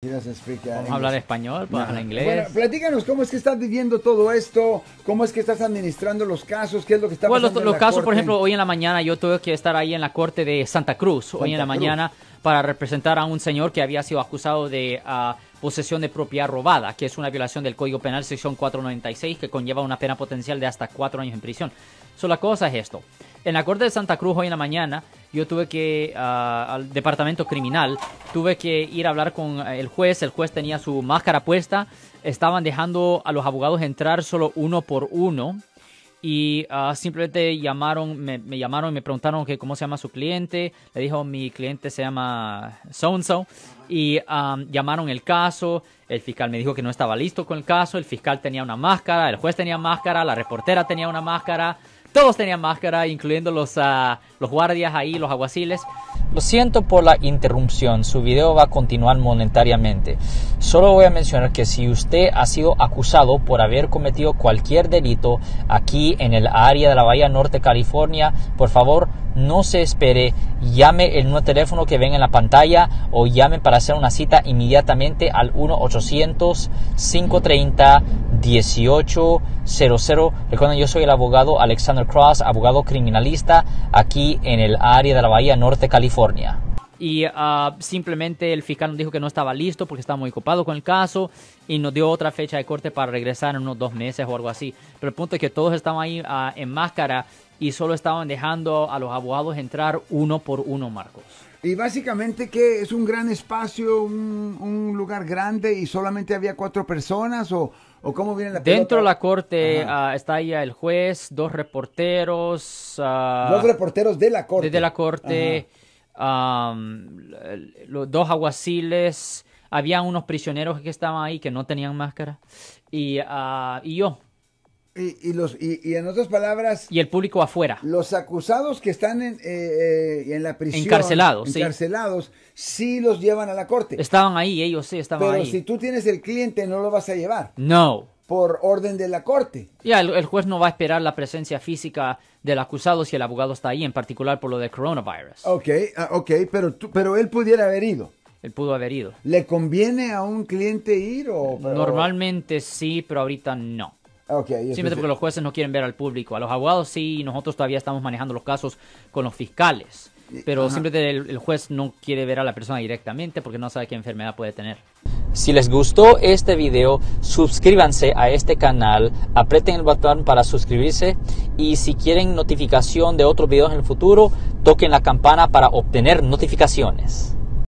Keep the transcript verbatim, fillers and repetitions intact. Vamos a hablar español, para hablar inglés. Bueno, platícanos cómo es que estás viviendo todo esto, cómo es que estás administrando los casos, qué es lo que está pasando. Bueno, los, los en la casos, corte. Por ejemplo, hoy en la mañana yo tuve que estar ahí en la corte de Santa Cruz, Santa hoy en la Cruz. mañana, para representar a un señor que había sido acusado de uh, posesión de propiedad robada, que es una violación del Código Penal, sección cuatrocientos noventa y seis, que conlleva una pena potencial de hasta cuatro años en prisión. So, la cosa es esto. En la corte de Santa Cruz hoy en la mañana, yo tuve que, uh, al departamento criminal, tuve que ir a hablar con el juez. El juez tenía su máscara puesta. Estaban dejando a los abogados entrar solo uno por uno. Y uh, simplemente llamaron, me, me llamaron y me preguntaron que cómo se llama su cliente. Le dijo, mi cliente se llama so-and-so. Y um, llamaron el caso. El fiscal me dijo que no estaba listo con el caso. El fiscal tenía una máscara, el juez tenía máscara, la reportera tenía una máscara. Todos tenían máscara, incluyendo los, uh, los guardias ahí, los alguaciles. Lo siento por la interrupción, su video va a continuar monetariamente. Solo voy a mencionar que si usted ha sido acusado por haber cometido cualquier delito aquí en el área de la Bahía Norte, California, por favor, no se espere, llame el nuevo teléfono que ven en la pantalla o llame para hacer una cita inmediatamente al uno ochocientos, cinco treinta, dieciocho cero cero. Recuerden, yo soy el abogado Alexander Cross, abogado criminalista aquí en el área de la Bahía Norte, California. Y uh, simplemente el fiscal nos dijo que no estaba listo porque estaba muy ocupado con el caso y nos dio otra fecha de corte para regresar en unos dos meses o algo así. Pero el punto es que todos estaban ahí uh, en máscara y solo estaban dejando a los abogados entrar uno por uno, Marcos. Y básicamente que es un gran espacio, un, un lugar grande y solamente había cuatro personas o... ¿O cómo viene la pelota? Dentro de la corte uh, está ahí el juez, dos reporteros. Uh, dos reporteros de la corte. De la corte, um, los dos alguaciles. Había unos prisioneros que estaban ahí que no tenían máscara. Y, uh, y yo. Y, y, los, y, y en otras palabras... Y el público afuera. Los acusados que están en, eh, eh, en la prisión... Encarcelados, encarcelados, sí. sí los llevan a la corte. Estaban ahí, ellos sí estaban Pero ahí. Pero si tú tienes el cliente, no lo vas a llevar. No. Por orden de la corte. Ya, el, el juez no va a esperar la presencia física del acusado si el abogado está ahí, en particular por lo de coronavirus. Ok, uh, ok, pero, tú, pero él pudiera haber ido. Él pudo haber ido. ¿Le conviene a un cliente ir o...? Pero... Normalmente sí, pero ahorita no. Okay, simplemente porque los jueces no quieren ver al público. A los abogados sí, nosotros todavía estamos manejando los casos con los fiscales. Pero Ajá. simplemente el, el juez no quiere ver a la persona directamente porque no sabe qué enfermedad puede tener. Si les gustó este video, suscríbanse a este canal, aprieten el botón para suscribirse y si quieren notificación de otros videos en el futuro, toquen la campana para obtener notificaciones.